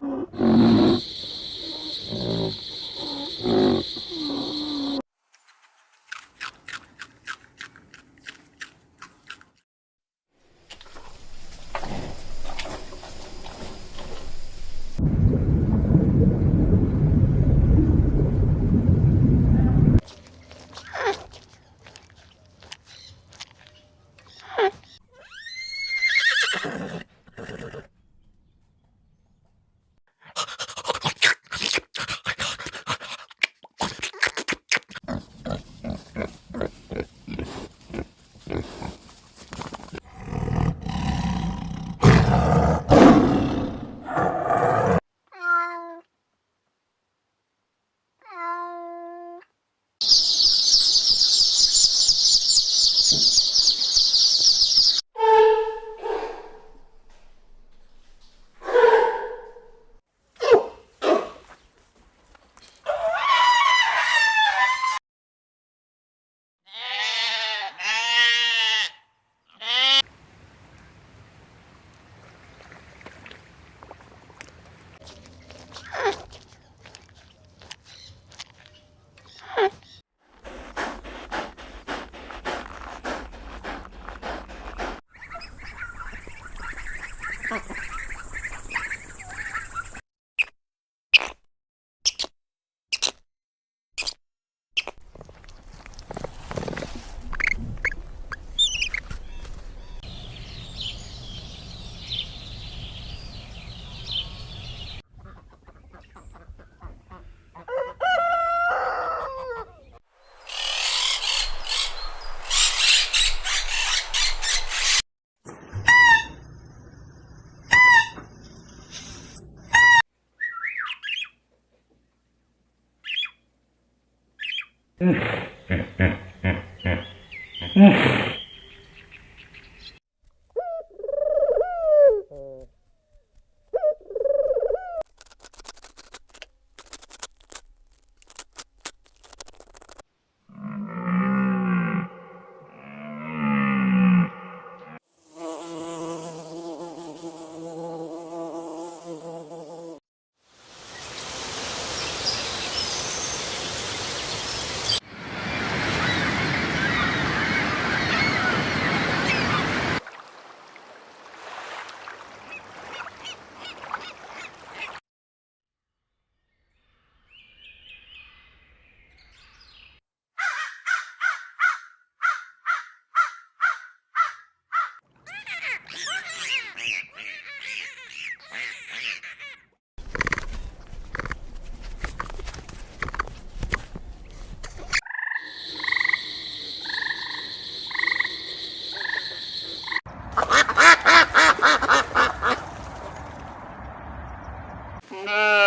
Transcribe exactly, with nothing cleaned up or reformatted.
Mm-hmm. No.